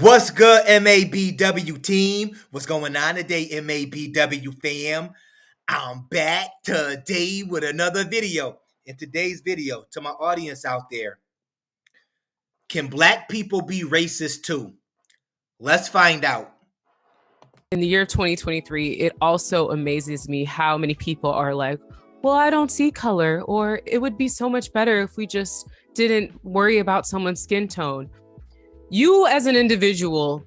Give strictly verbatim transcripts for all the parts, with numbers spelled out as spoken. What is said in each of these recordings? What's good, M A B W team? What's going on today, M A B W fam? I'm back today with another video. In today's video, to my audience out there, can black people be racist too? Let's find out. In the year twenty twenty-three, it also amazes me how many people are like, well, I don't see color, or it would be so much better if we just didn't worry about someone's skin tone. You as an individual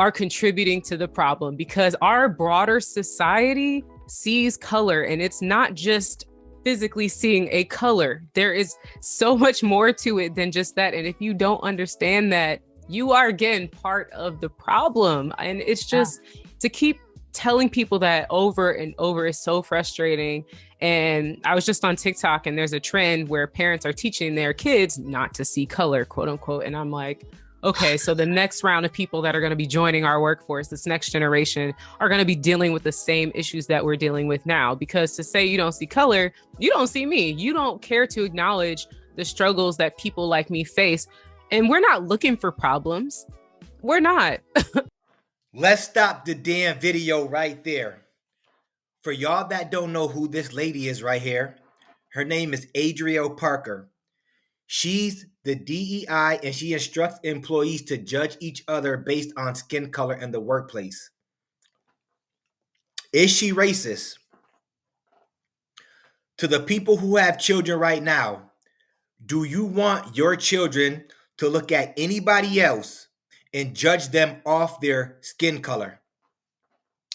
are contributing to the problem because our broader society sees color, and it's not just physically seeing a color. There is so much more to it than just that. And if you don't understand that, you are again part of the problem. And it's just yeah. to keep telling people that over and over is so frustrating. And I was just on TikTok, and there's a trend where parents are teaching their kids not to see color, quote unquote. And I'm like, okay, so the next round of people that are going to be joining our workforce, this next generation, are going to be dealing with the same issues that we're dealing with now. Because to say you don't see color, you don't see me. You don't care to acknowledge the struggles that people like me face. And we're not looking for problems. We're not. Let's stop the damn video right there. For y'all that don't know who this lady is right here, her name is Adriel Parker. She's the D E I, and she instructs employees to judge each other based on skin color in the workplace. Is she racist? To the people who have children right now, do you want your children to look at anybody else and judge them off their skin color?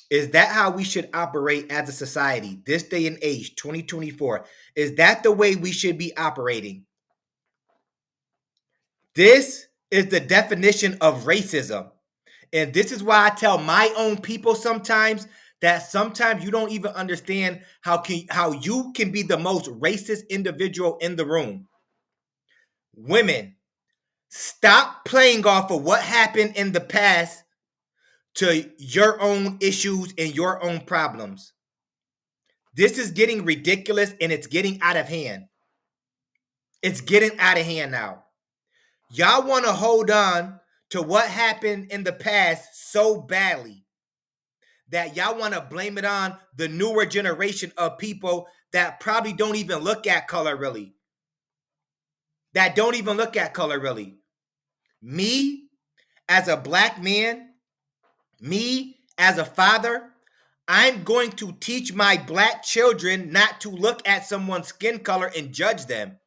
Is that how we should operate as a society this day and age, twenty twenty-four? Is that the way we should be operating? This is the definition of racism. And this is why I tell my own people sometimes that sometimes you don't even understand how can, how you can be the most racist individual in the room. Women, stop playing off of what happened in the past to your own issues and your own problems. This is getting ridiculous, and it's getting out of hand. It's getting out of hand now. Y'all want to hold on to what happened in the past so badly that y'all want to blame it on the newer generation of people that probably don't even look at color really. That don't even look at color really. Me, as a black man, me, as a father, I'm going to teach my black children not to look at someone's skin color and judge them,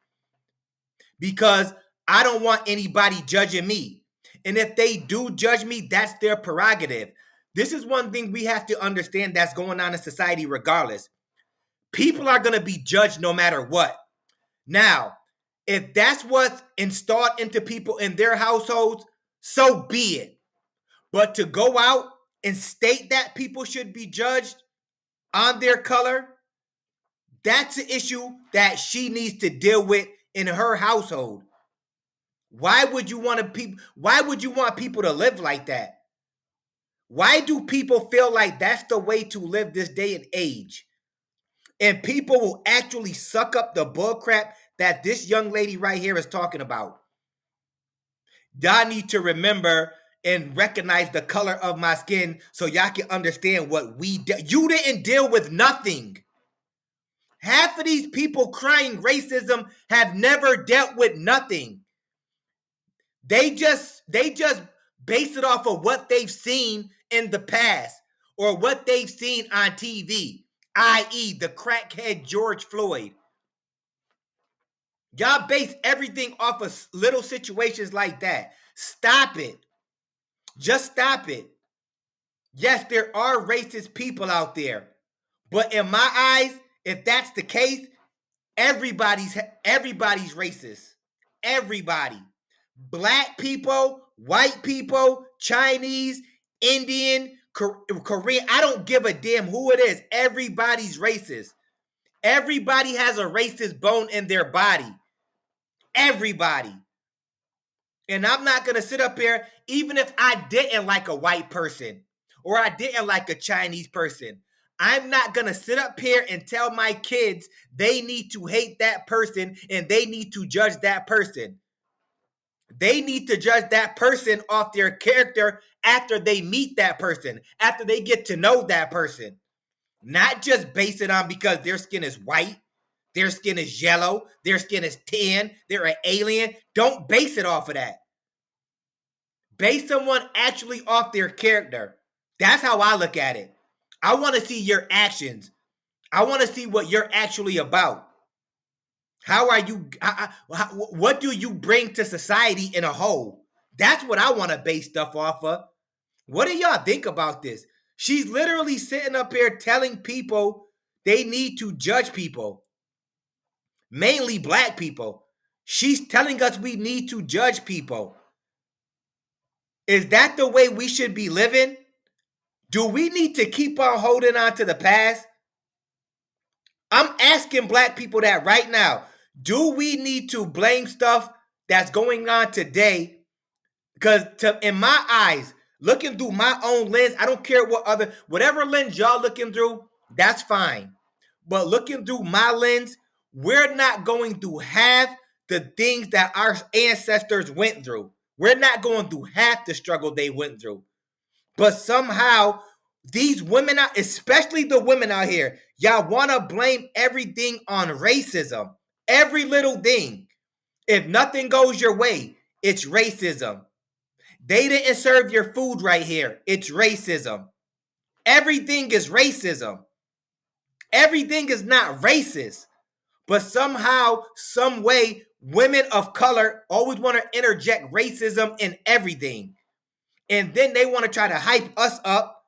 because I don't want anybody judging me. And if they do judge me, that's their prerogative. This is one thing we have to understand that's going on in society regardless. People are going to be judged no matter what. Now, if that's what's installed into people in their households, so be it. But to go out and state that people should be judged on their color, that's an issue that she needs to deal with in her household. Why would you want to people? Why would you want people to live like that? Why do people feel like that's the way to live this day and age? And people will actually suck up the bullcrap that this young lady right here is talking about. Y'all need to remember and recognize the color of my skin so y'all can understand what we do. You didn't deal with nothing. Half of these people crying racism have never dealt with nothing. They just, they just base it off of what they've seen in the past or what they've seen on T V, that is the crackhead George Floyd. Y'all base everything off of little situations like that. Stop it. Just stop it. Yes, there are racist people out there. But in my eyes, if that's the case, everybody's, everybody's racist. Everybody. Black people, white people, Chinese, Indian, Korean. I don't give a damn who it is. Everybody's racist. Everybody has a racist bone in their body. Everybody. And I'm not going to sit up here, even if I didn't like a white person or I didn't like a Chinese person, I'm not going to sit up here and tell my kids they need to hate that person and they need to judge that person. They need to judge that person off their character after they meet that person, after they get to know that person. Not just base it on because their skin is white, their skin is yellow, their skin is tan, they're an alien. Don't base it off of that. Base someone actually off their character. That's how I look at it. I want to see your actions. I want to see what you're actually about. How are you? How, how, what do you bring to society in a whole? That's what I want to base stuff off of. What do y'all think about this? She's literally sitting up here telling people they need to judge people, mainly black people. She's telling us we need to judge people. Is that the way we should be living? Do we need to keep on holding on to the past? I'm asking black people that right now. Do we need to blame stuff that's going on today? Because to, in my eyes, looking through my own lens, I don't care what other, whatever lens y'all looking through, that's fine. But looking through my lens, we're not going through half the things that our ancestors went through. We're not going through half the struggle they went through. But somehow, these women, out, especially the women out here, y'all want to blame everything on racism. Every little thing. If nothing goes your way, it's racism. They didn't serve your food right here. It's racism. Everything is racism. Everything is not racist. But somehow, some way, women of color always want to interject racism in everything. And then they want to try to hype us up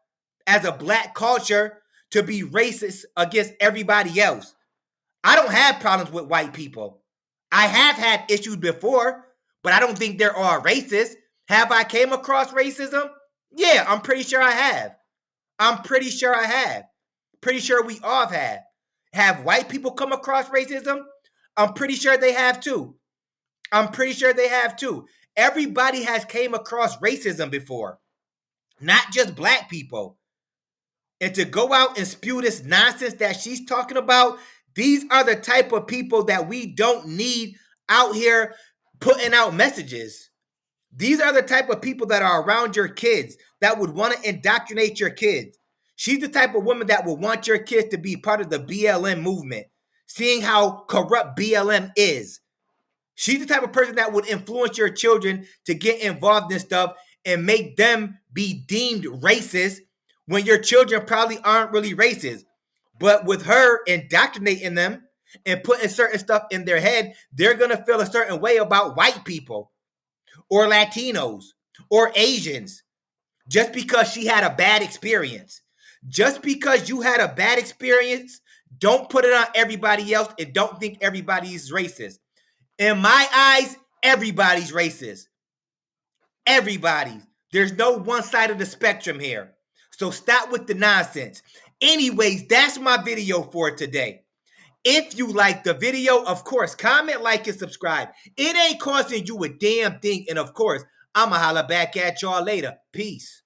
as a black culture to be racist against everybody else. I don't have problems with white people. I have had issues before, but I don't think they're all racist. Have I came across racism? Yeah, I'm pretty sure I have. I'm pretty sure I have. Pretty sure we all have. Have white people come across racism? I'm pretty sure they have too. I'm pretty sure they have too. Everybody has came across racism before, not just black people. And to go out and spew this nonsense that she's talking about, these are the type of people that we don't need out here putting out messages. These are the type of people that are around your kids that would want to indoctrinate your kids. She's the type of woman that would want your kids to be part of the B L M movement, seeing how corrupt B L M is. She's the type of person that would influence your children to get involved in stuff and make them be deemed racist when your children probably aren't really racist. But with her indoctrinating them and putting certain stuff in their head, they're going to feel a certain way about white people or Latinos or Asians just because she had a bad experience. Just because you had a bad experience, don't put it on everybody else and don't think everybody's racist. In my eyes, everybody's racist. Everybody's. There's no one side of the spectrum here. So stop with the nonsense. Anyways, that's my video for today. If you like the video, of course, comment, like, and subscribe. It ain't costing you a damn thing. And of course, I'ma holla back at y'all later. Peace.